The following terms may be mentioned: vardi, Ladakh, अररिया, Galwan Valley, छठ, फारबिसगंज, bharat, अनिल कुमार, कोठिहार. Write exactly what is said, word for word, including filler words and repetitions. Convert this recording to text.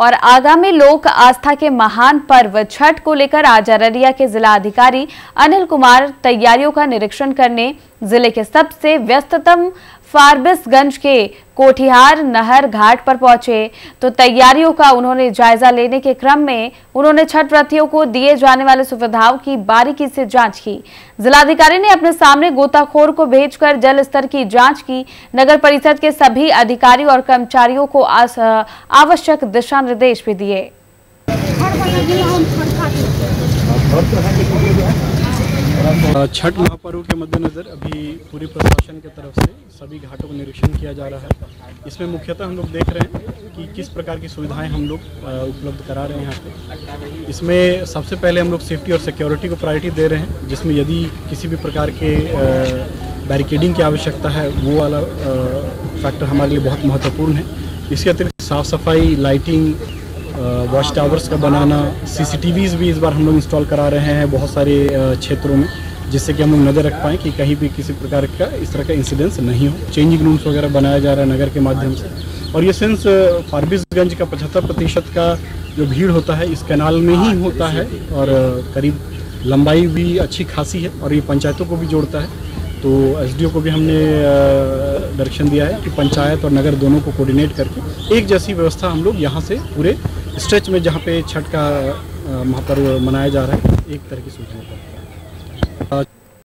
और आगामी लोक आस्था के महान पर्व छठ को लेकर आज अररिया के जिला अधिकारी अनिल कुमार तैयारियों का निरीक्षण करने जिले के सबसे व्यस्ततम फारबिसगंज के कोठिहार नहर घाट पर पहुंचे तो तैयारियों का उन्होंने जायजा लेने के क्रम में उन्होंने छठ व्रतियों को दिए जाने वाले सुविधाओं की बारीकी से जांच की। जिलाधिकारी ने अपने सामने गोताखोर को भेजकर जल स्तर की जांच की। नगर परिषद के सभी अधिकारी और कर्मचारियों को आवश्यक दिशा निर्देश भी दिए। छठ महापर्व के मद्देनज़र अभी पूरी प्रशासन की तरफ से सभी घाटों का निरीक्षण किया जा रहा है। इसमें मुख्यतः हम लोग देख रहे हैं कि किस प्रकार की सुविधाएं हम लोग उपलब्ध करा रहे हैं यहाँ पे। इसमें सबसे पहले हम लोग सेफ्टी और सिक्योरिटी को प्रायोरिटी दे रहे हैं, जिसमें यदि किसी भी प्रकार के बैरिकेडिंग की आवश्यकता है वो वाला फैक्टर हमारे लिए बहुत महत्वपूर्ण है। इसके अतिरिक्त साफ़ सफाई, लाइटिंग, वॉच टावर्स का बनाना, सीसीटीवीज़ भी इस बार हम लोग इंस्टॉल करा रहे हैं बहुत सारे क्षेत्रों में, जिससे कि हम लोग नज़र रख पाएँ कि कहीं भी किसी प्रकार का इस तरह का इंसिडेंस नहीं हो। चेंजिंग रूम्स वगैरह बनाया जा रहा है नगर के माध्यम से। और ये सिंस फारबिसगंज का पचहत्तर प्रतिशत का जो भीड़ होता है इस कैनाल में ही होता है और करीब लंबाई भी अच्छी खासी है और ये पंचायतों को भी जोड़ता है। तो एसडीओ को भी हमने डायरेक्शन दिया है कि पंचायत और नगर दोनों को कोऑर्डिनेट करके एक जैसी व्यवस्था हम लोग यहाँ से पूरे स्ट्रेच में जहाँ पे छठ का महापर्व मनाया जा रहा है एक तरह की सूचना।